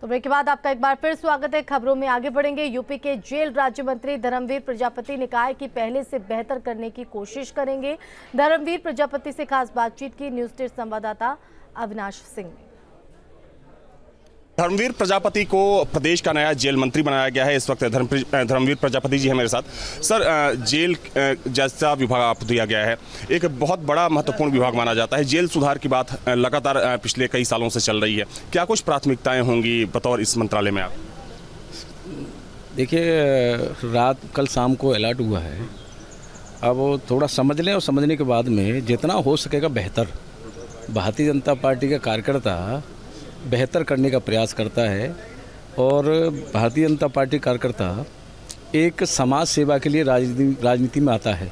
तो ब्रेक के बाद आपका एक बार फिर स्वागत है। खबरों में आगे बढ़ेंगे। यूपी के जेल राज्य मंत्री धर्मवीर प्रजापति ने कहा है कि पहले से बेहतर करने की कोशिश करेंगे। धर्मवीर प्रजापति से खास बातचीत की न्यूज स्टेट संवाददाता अविनाश सिंह ने। धर्मवीर प्रजापति को प्रदेश का नया जेल मंत्री बनाया गया है। इस वक्त धर्मवीर प्रजापति जी हैं मेरे साथ। सर, जेल जैसा विभाग आपको दिया गया है, एक बहुत बड़ा महत्वपूर्ण विभाग माना जाता है। जेल सुधार की बात लगातार पिछले कई सालों से चल रही है, क्या कुछ प्राथमिकताएं होंगी बतौर इस मंत्रालय में आप? देखिए, कल शाम को अलर्ट हुआ है। अब थोड़ा समझ लें और समझने के बाद में जितना हो सकेगा बेहतर, भारतीय जनता पार्टी का कार्यकर्ता बेहतर करने का प्रयास करता है और भारतीय जनता पार्टी कार्यकर्ता एक समाज सेवा के लिए राजनीति में आता है।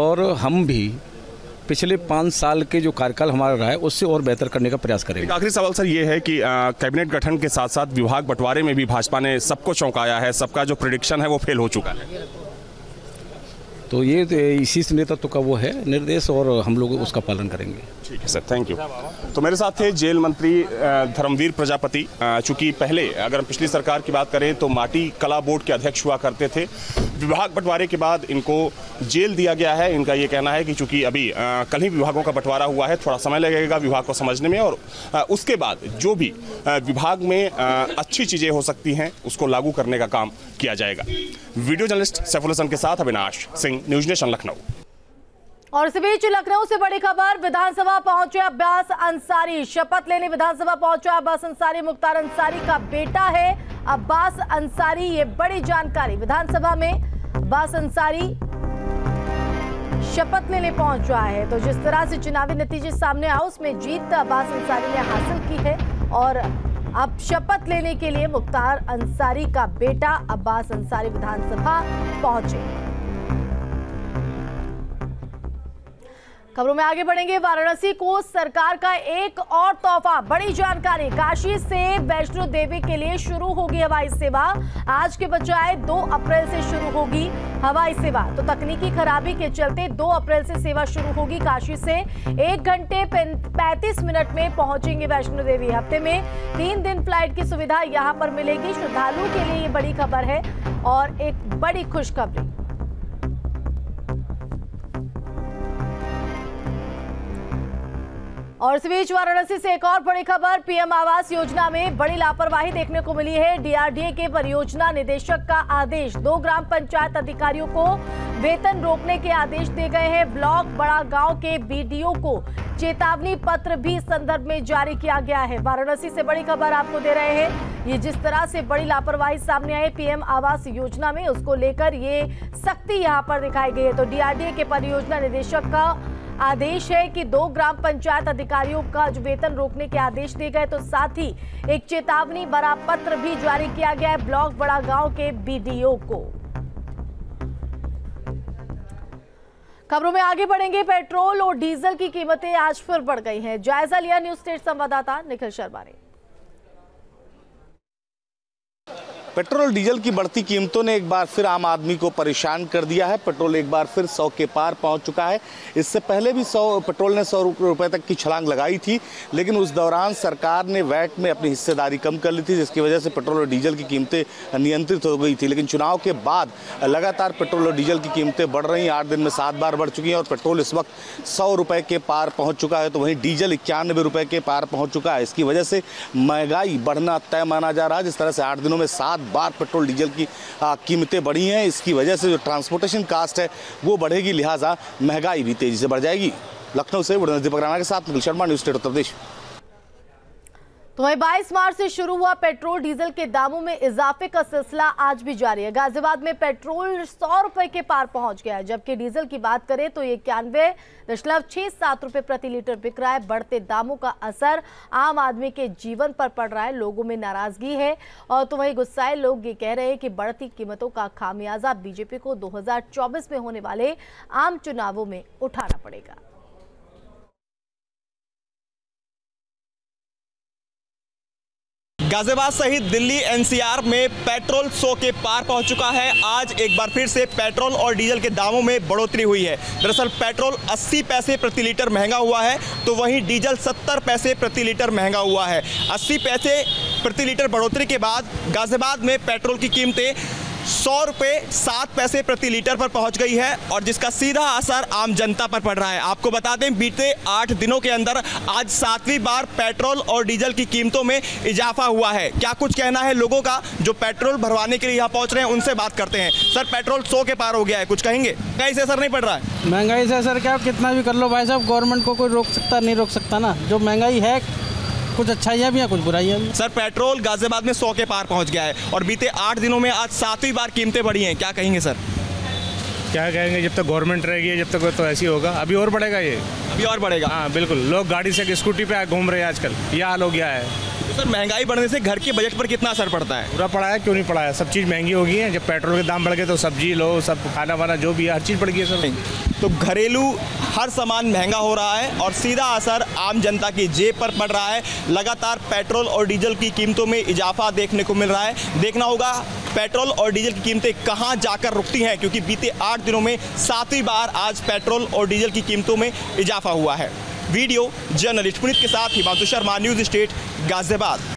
और हम भी पिछले 5 साल के जो कार्यकाल हमारा रहा है उससे और बेहतर करने का प्रयास करेंगे। आखिरी सवाल सर ये है कि कैबिनेट गठन के साथ साथ विभाग बंटवारे में भी भाजपा ने सबको चौंकाया है, सबका जो प्रेडिक्शन है वो फेल हो चुका है, तो ये इसी नेतृत्व का वो है निर्देश और हम लोग उसका पालन करेंगे। ठीक है सर, थैंक यू। तो मेरे साथ थे जेल मंत्री धर्मवीर प्रजापति। चूँकि पहले अगर हम पिछली सरकार की बात करें तो माटी कला बोर्ड के अध्यक्ष हुआ करते थे। विभाग बंटवारे के बाद इनको जेल दिया गया है। इनका ये कहना है कि चूँकि अभी कल ही विभागों का बंटवारा हुआ है, थोड़ा समय लगेगा विभाग को समझने में और उसके बाद जो भी विभाग में अच्छी चीज़ें हो सकती हैं उसको लागू करने का काम किया जाएगा। वीडियो जर्नलिस्ट सैफुल के साथ अविनाश सिंह, न्यूज़ नेशन लखनऊ। और इस बीच लखनऊ से बड़ी खबर, विधानसभा पहुंचे अब्बास अंसारी। शपथ लेने विधानसभा पहुंचे अब्बास अंसारी, मुख्तार अंसारी का बेटा है अब्बास अंसारी। ये बड़ी जानकारी, विधानसभा में अब्बास अंसारी शपथ लेने पहुंचा है। तो जिस तरह से चुनावी नतीजे सामने आए उसमें जीत अब्बास अंसारी ने हासिल की है और अब शपथ लेने के लिए मुख्तार अंसारी का बेटा अब्बास अंसारी विधानसभा पहुंचे। खबरों में आगे बढ़ेंगे। वाराणसी को सरकार का एक और तोहफा, बड़ी जानकारी। काशी से वैष्णो देवी के लिए शुरू होगी हवाई सेवा। आज के बजाय 2 अप्रैल से शुरू होगी हवाई सेवा। तो तकनीकी खराबी के चलते 2 अप्रैल से सेवा शुरू होगी। काशी से 1 घंटे 35 मिनट में पहुंचेंगे वैष्णो देवी। हफ्ते में 3 दिन फ्लाइट की सुविधा यहां पर मिलेगी। श्रद्धालुओं के लिए ये बड़ी खबर है और एक बड़ी खुशखबरी। और इस बीच वाराणसी से एक और बड़ी खबर, पीएम आवास योजना में बड़ी लापरवाही देखने को मिली है। डीआरडीए के परियोजना निदेशक का आदेश, 2 ग्राम पंचायत अधिकारियों को वेतन रोकने के आदेश दिए गए हैं। ब्लॉक बड़ा गांव के बीडीओ को चेतावनी पत्र भी संदर्भ में जारी किया गया है। वाराणसी से बड़ी खबर आपको दे रहे हैं। ये जिस तरह से बड़ी लापरवाही सामने आई पीएम आवास योजना में, उसको लेकर ये सख्ती यहाँ पर दिखाई गई है। तो डीआरडीए के परियोजना निदेशक का आदेश है कि 2 ग्राम पंचायत अधिकारियों का जो वेतन रोकने के आदेश दिए गए, तो साथ ही एक चेतावनी भरा पत्र भी जारी किया गया है ब्लॉक बड़ा गांव के बीडीओ को। खबरों में आगे बढ़ेंगे। पेट्रोल और डीजल की कीमतें आज फिर बढ़ गई हैं। जायजा लिया न्यूज स्टेट संवाददाता निखिल शर्मा ने। पेट्रोल डीजल की बढ़ती कीमतों ने एक बार फिर आम आदमी को परेशान कर दिया है। पेट्रोल एक बार फिर 100 के पार पहुंच चुका है। इससे पहले भी पेट्रोल ने 100 रुपये तक की छलांग लगाई थी, लेकिन उस दौरान सरकार ने वैट में अपनी हिस्सेदारी कम कर ली थी, जिसकी वजह से पेट्रोल और डीजल की कीमतें नियंत्रित हो गई थी। लेकिन चुनाव के बाद लगातार पेट्रोल और डीजल की कीमतें बढ़ रही हैं। 8 दिन में 7 बार बढ़ चुकी हैं और पेट्रोल इस वक्त 100 रुपये के पार पहुँच चुका है, तो वहीं डीजल 91 रुपये के पार पहुँच चुका है। इसकी वजह से महंगाई बढ़ना तय माना जा रहा है। जिस तरह से 8 दिनों में 7 बार पेट्रोल डीजल की कीमतें बढ़ी हैं, इसकी वजह से जो ट्रांसपोर्टेशन कास्ट है वो बढ़ेगी, लिहाजा महंगाई भी तेजी से बढ़ जाएगी। लखनऊ से दीपक राणा के साथ निखिल शर्मा, न्यूज स्टेट, उत्तर प्रदेश। तो वही 22 मार्च से शुरू हुआ पेट्रोल डीजल के दामों में इजाफे का सिलसिला आज भी जारी है। गाजियाबाद में पेट्रोल 100 रुपए के पार पहुंच गया है, जबकि डीजल की बात करें तो ये 91.67 रुपए प्रति लीटर बिक रहा है। बढ़ते दामों का असर आम आदमी के जीवन पर पड़ रहा है, लोगों में नाराजगी है। और तो वही गुस्साए लोग ये कह रहे हैं कि बढ़ती कीमतों का खामियाजा बीजेपी को 2024 में होने वाले आम चुनावों में उठाना पड़ेगा। गाजियाबाद सहित दिल्ली एनसीआर में पेट्रोल 100 के पार पहुंच चुका है। आज एक बार फिर से पेट्रोल और डीजल के दामों में बढ़ोतरी हुई है। दरअसल पेट्रोल 80 पैसे प्रति लीटर महंगा हुआ है, तो वहीं डीजल 70 पैसे प्रति लीटर महंगा हुआ है। 80 पैसे प्रति लीटर बढ़ोतरी के बाद गाजियाबाद में पेट्रोल की कीमतें 100 रुपये 7 पैसे प्रति लीटर पर पहुंच गई है और जिसका सीधा असर आम जनता पर पड़ रहा है। आपको बता दें बीते 8 दिनों के अंदर आज 7वीं बार पेट्रोल और डीजल की कीमतों में इजाफा हुआ है। क्या कुछ कहना है लोगों का जो पेट्रोल भरवाने के लिए यहाँ पहुँच रहे हैं, उनसे बात करते हैं। सर, पेट्रोल 100 के पार हो गया है, कुछ कहेंगे? महंगाई से असर नहीं पड़ रहा है? महंगाई से असर क्या, कितना भी कर लो भाई साहब, गवर्नमेंट को कोई रोक सकता नहीं, रोक सकता ना। जो महंगाई है, कुछ अच्छाइयाँ भी हैं, कुछ बुराइयाँ भी। सर, पेट्रोल गाजियाबाद में 100 के पार पहुंच गया है और बीते 8 दिनों में आज 7वीं बार कीमतें बढ़ी हैं, क्या कहेंगे सर? क्या कहेंगे, जब तक गवर्नमेंट रहेगी जब तक तो ऐसे ही होगा। अभी और बढ़ेगा, ये अभी और बढ़ेगा। हाँ बिल्कुल, लोग गाड़ी से स्कूटी पे घूम रहे हैं आजकल, यह हाल हो गया है। सर, महंगाई बढ़ने से घर के बजट पर कितना असर पड़ता है? पूरा पड़ा है, क्यों नहीं पड़ा है, सब चीज़ महंगी हो गई है। जब पेट्रोल के दाम बढ़ गए तो सब्जी लो, सब खाना वाना जो भी है, हर चीज़ बढ़ गई है सर। तो घरेलू हर सामान महंगा हो रहा है और सीधा असर आम जनता की जेब पर पड़ रहा है। लगातार पेट्रोल और डीजल की कीमतों में इजाफा देखने को मिल रहा है। देखना होगा पेट्रोल और डीजल की कीमतें कहां जाकर रुकती हैं, क्योंकि बीते 8 दिनों में 7वीं बार आज पेट्रोल और डीजल की कीमतों में इजाफा हुआ है। वीडियो जर्नलिस्ट पुनीत के साथ हिबातु शर्मा, न्यूज़ स्टेट, गाजियाबाद।